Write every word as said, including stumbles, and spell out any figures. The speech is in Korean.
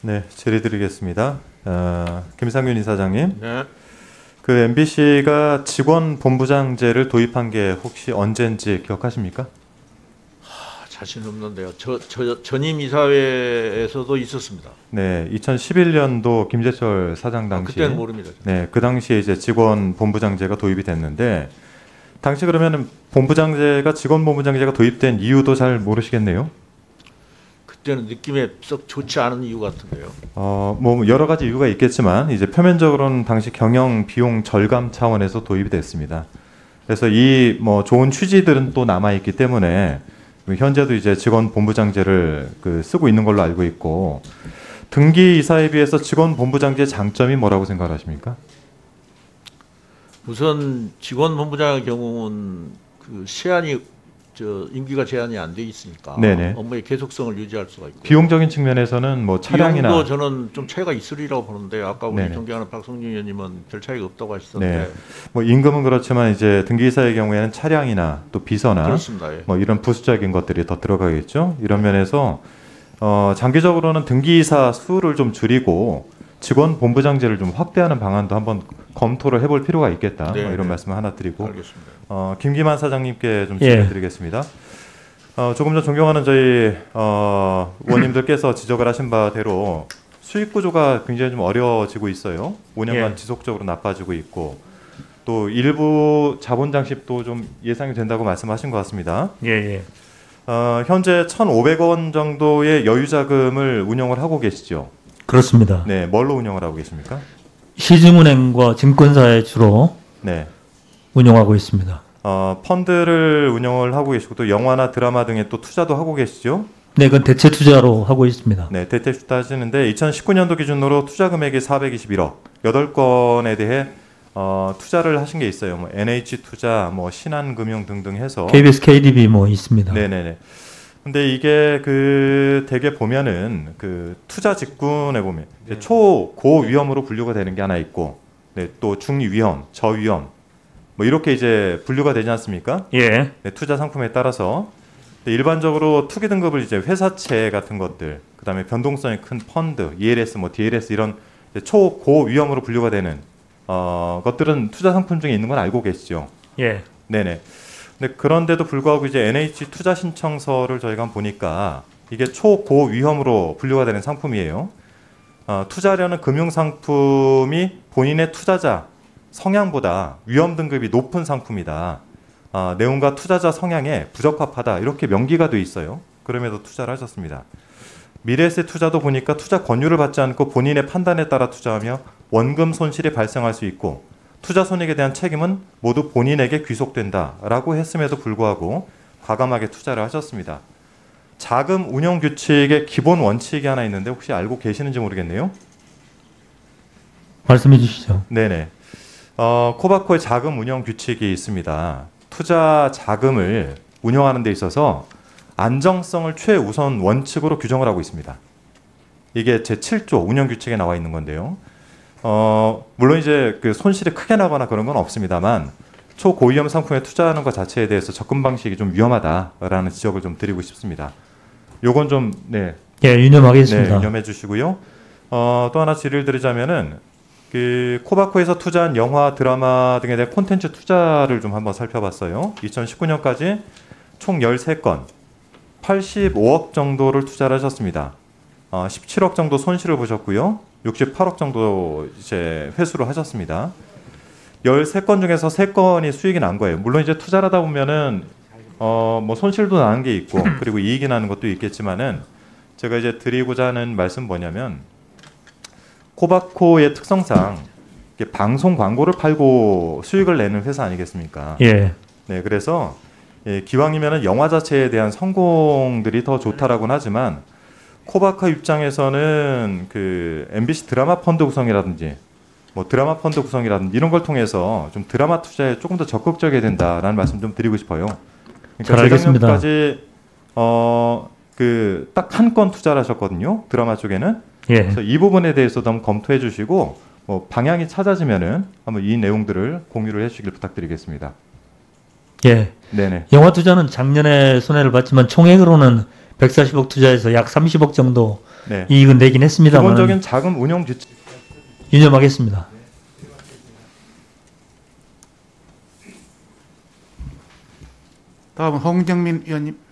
네, 질의드리겠습니다. 어, 김상윤 이사장님. 네. 그 엠비씨가 직원 본부장제를 도입한 게 혹시 언젠지 기억하십니까? 하, 자신 없는데요. 저, 저, 전임 이사회에서도 있었습니다. 네, 이천십일 년도 김재철 사장 당시. 아, 그때는 모릅니다. 네, 그 당시에 이제 직원 본부장제가 도입이 됐는데 당시 그러면은 본부장제가 직원 본부장제가 도입된 이유도 잘 모르시겠네요. 그때는 느낌에 썩 좋지 않은 이유 같은데요. 어, 뭐 여러 가지 이유가 있겠지만 이제 표면적으로는 당시 경영 비용 절감 차원에서 도입이 됐습니다. 그래서 이 뭐 좋은 취지들은 또 남아 있기 때문에 현재도 이제 직원 본부장제를 그 쓰고 있는 걸로 알고 있고, 등기 이사에 비해서 직원 본부장제 장점이 뭐라고 생각하십니까? 우선 직원 본부장의 경우는 그 시한이 저 임기가 제한이 안 돼 있으니까 네네. 업무의 계속성을 유지할 수가 있고, 비용적인 측면에서는 뭐 차량이나 비용도 저는 좀 차이가 있으리라고 보는데, 아까 우리 네네. 존경하는 박성진 의원님은 별 차이가 없다고 하시던데 네. 뭐 임금은 그렇지만 이제 등기이사의 경우에는 차량이나 또 비서나 예. 뭐 이런 부수적인 것들이 더 들어가겠죠. 이런 면에서 어 장기적으로는 등기이사 수를 좀 줄이고 직원 본부장제를 좀 확대하는 방안도 한번 검토를 해볼 필요가 있겠다. 네, 뭐 이런 네. 말씀을 하나 드리고, 알겠습니다. 어, 김기만 사장님께 좀 질문드리겠습니다. 예. 어, 조금 전 존경하는 저희 어, 의원님들께서 지적을 하신 바대로 수익 구조가 굉장히 좀 어려워지고 있어요. 오 년간 예. 지속적으로 나빠지고 있고, 또 일부 자본 장식도 좀 예상이 된다고 말씀하신 것 같습니다. 예. 예. 어, 현재 천오백 억 원 정도의 여유 자금을 운영을 하고 계시죠? 그렇습니다. 네, 뭘로 운영을 하고 계십니까? 시중은행과 증권사에 주로 네. 운영하고 있습니다. 어, 펀드를 운영을 하고 계시고, 또 영화나 드라마 등에 또 투자도 하고 계시죠? 네, 그건 대체 투자로 하고 있습니다. 네, 대체 투자 하시는데 이천십구 년도 기준으로 투자 금액이 사백이십일 억, 여덟 건에 대해 어, 투자를 하신 게 있어요. 뭐 엔에이치 투자, 뭐 신한금융 등등 해서 케이비에스, 케이디비 뭐 있습니다. 네, 네, 네. 근데 이게 그 대개 보면은 그 투자 직군에 보면 네. 초고 위험으로 분류가 되는 게 하나 있고, 네, 또 중위 위험, 저위험 뭐 이렇게 이제 분류가 되지 않습니까? 예. 네, 투자 상품에 따라서 일반적으로 투기 등급을 이제 회사채 같은 것들, 그다음에 변동성이 큰 펀드, 이엘에스, 뭐 디엘에스 이런 초고 위험으로 분류가 되는 어, 것들은 투자 상품 중에 있는 건 알고 계시죠? 예. 네네. 근데 그런데도 불구하고 이제 엔에이치 투자 신청서를 저희가 보니까 이게 초고 위험으로 분류가 되는 상품이에요. 어, 투자하려는 금융 상품이 본인의 투자자 성향보다 위험 등급이 높은 상품이다. 어, 내용과 투자자 성향에 부적합하다. 이렇게 명기가 돼 있어요. 그럼에도 투자를 하셨습니다. 미래에셋 투자도 보니까 투자 권유를 받지 않고 본인의 판단에 따라 투자하며 원금 손실이 발생할 수 있고, 투자 손익에 대한 책임은 모두 본인에게 귀속된다라고 했음에도 불구하고 과감하게 투자를 하셨습니다. 자금 운용 규칙의 기본 원칙이 하나 있는데 혹시 알고 계시는지 모르겠네요. 말씀해 주시죠. 네네. 어, 코바코의 자금 운용 규칙이 있습니다. 투자 자금을 운용하는 데 있어서 안정성을 최우선 원칙으로 규정을 하고 있습니다. 이게 제칠 조 운용 규칙에 나와 있는 건데요. 어, 물론 이제 그 손실이 크게 나거나 그런 건 없습니다만, 초고위험 상품에 투자하는 것 자체에 대해서 접근 방식이 좀 위험하다라는 지적을 좀 드리고 싶습니다. 요건 좀 네. 예, 유념하겠습니다. 네, 유념해 주시고요. 어, 또 하나 질의를 드리자면은 그 코바코에서 투자한 영화, 드라마 등에 대해 콘텐츠 투자를 좀 한번 살펴봤어요. 이천십구 년까지 총 십삼 건, 팔십오 억 정도를 투자를 하셨습니다. 어, 십칠 억 정도 손실을 보셨고요. 육십팔 억 정도 이제 회수를 하셨습니다. 십삼 건 중에서 삼 건이 수익이 난 거예요. 물론 이제 투자를 하다 보면은 어 뭐 손실도 나는 게 있고 그리고 이익이 나는 것도 있겠지만은, 제가 이제 드리고자 하는 말씀 뭐냐면, 코바코의 특성상 이게 방송 광고를 팔고 수익을 내는 회사 아니겠습니까? 예. 네, 그래서 예, 기왕이면은 영화 자체에 대한 성공들이 더 좋다라고는 하지만, 코바코 입장에서는 그 엠비씨 드라마 펀드 구성이라든지 뭐 드라마 펀드 구성이라든지 이런 걸 통해서 좀 드라마 투자에 조금 더 적극적이어야 된다라는 말씀 좀 드리고 싶어요. 그러니까 재작년까지 어 그 딱 한 건 투자를 하셨거든요. 드라마 쪽에는. 예. 그래서 이 부분에 대해서도 한번 검토해 주시고, 뭐 방향이 찾아지면은 한번 이 내용들을 공유를 해 주시길 부탁드리겠습니다. 예. 네네. 영화 투자는 작년에 손해를 봤지만 총액으로는 백사십 억 투자해서 약 삼십 억 정도 네. 이익은 내긴 했습니다만 기본적인 자금 운용 규칙 유념하겠습니다. 다음은 홍정민 의원님.